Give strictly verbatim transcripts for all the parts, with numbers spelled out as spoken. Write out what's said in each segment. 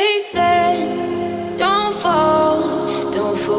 He said, don't fall, don't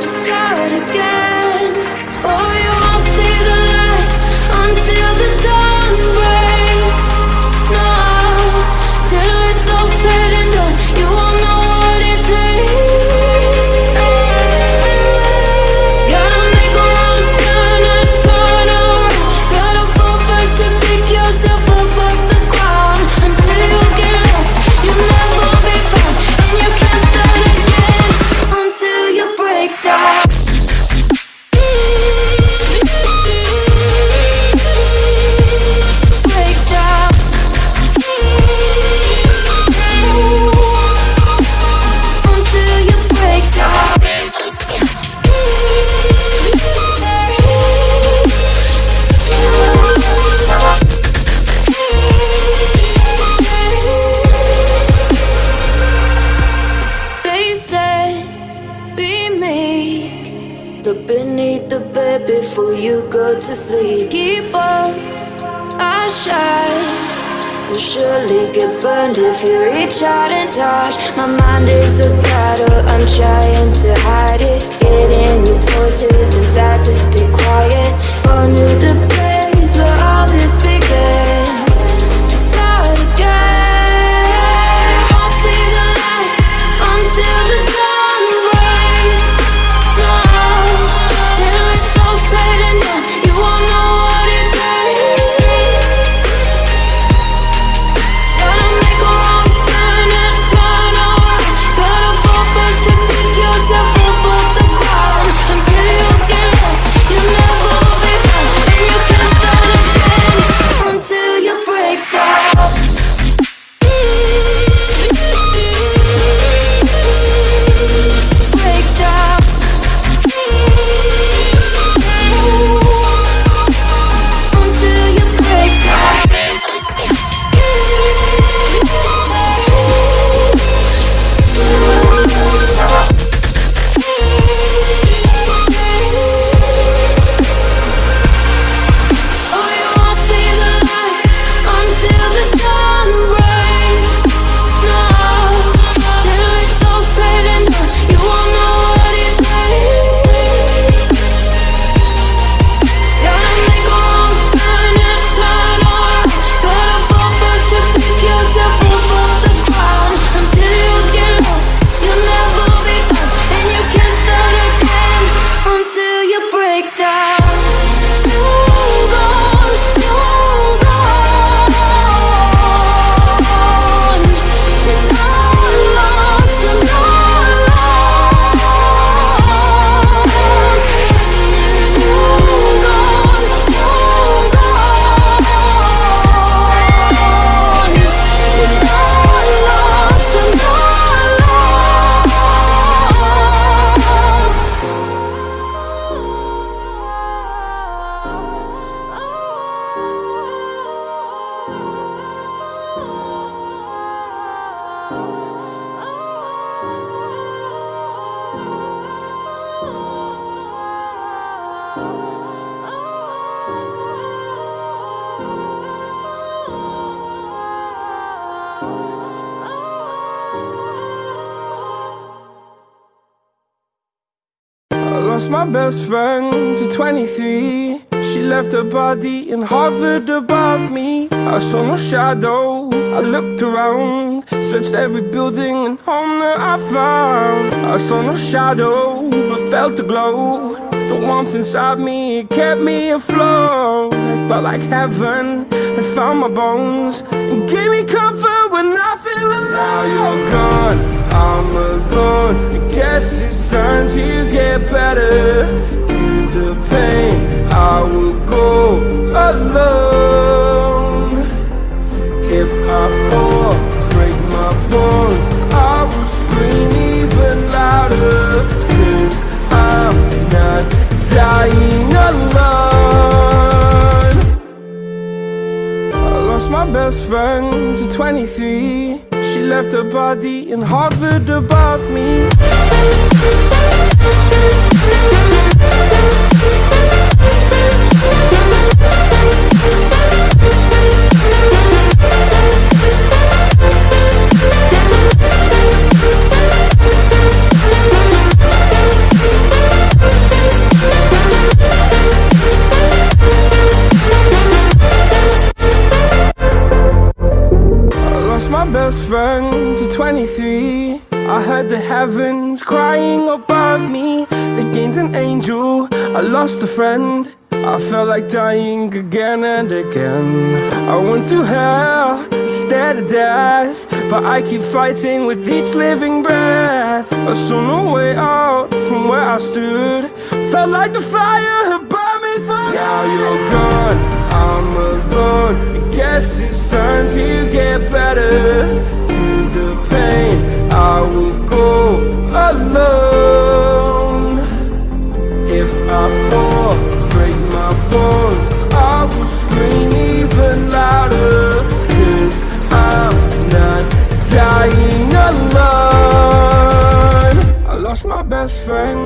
just start again. Oh, you won't see the light until the dawn breaks. No, till it's all said and done, you won't know what it takes. Gotta make a wrong turn and turn around, gotta fall fast to pick yourself up off the ground. Until you get lost, you'll never be found, and you can't start again until you break down. Before you go to sleep, keep up, I shine. You'll surely get burned if you reach out and touch. My mind is a battle, I'm trying to hide it, getting these voices inside to stay quiet. Born to the place where all this began, just start again. Don't see the light until the dawn breaks. No, said and done, you won't know what it takes. Gotta make a wrong turn and turn around, gotta fall fast to pick yourself up off the ground. Until you get lost, you'll never be found, and you can't start again until you break down. My best friend to twenty-three, she left her body and hovered above me. I saw no shadow, I looked around, searched every building and home that I found. I saw no shadow, but felt the glow, the warmth inside me, it kept me afloat. It felt like heaven, it found my bones and gave me comfort when I feel alone. Now you're gone, I'm alone, I guess it's time to get better. Through the pain, I will go alone. If I fall, break my bones, I will scream even louder, 'cause I'm not dying alone. twenty-three. She left her body and hovered above me. Best friend to twenty-three. I heard the heavens crying above me. They gained an angel, I lost a friend. I felt like dying again and again. I went through hell instead of death, but I keep fighting with each living breath. I saw no way out from where I stood. Felt like the fire had burned me through. Now you're gone, I'm alone. I guess it's time to get better. Through the pain, I will go alone. If I fall, break my bones, I will scream even louder. Cause I'm not dying alone. I lost my best friend.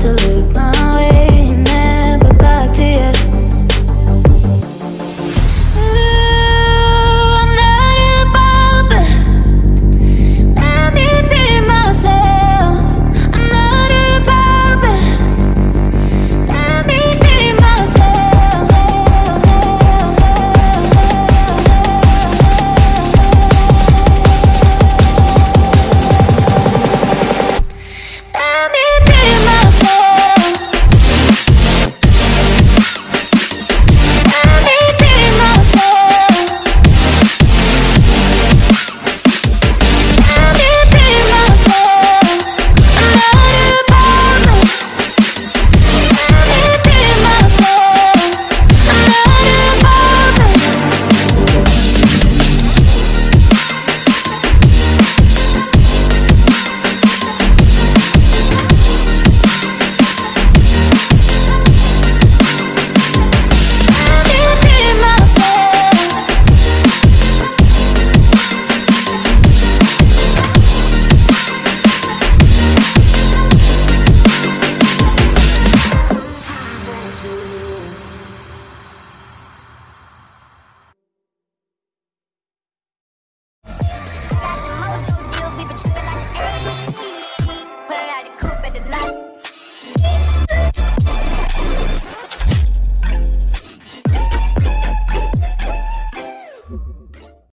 to live.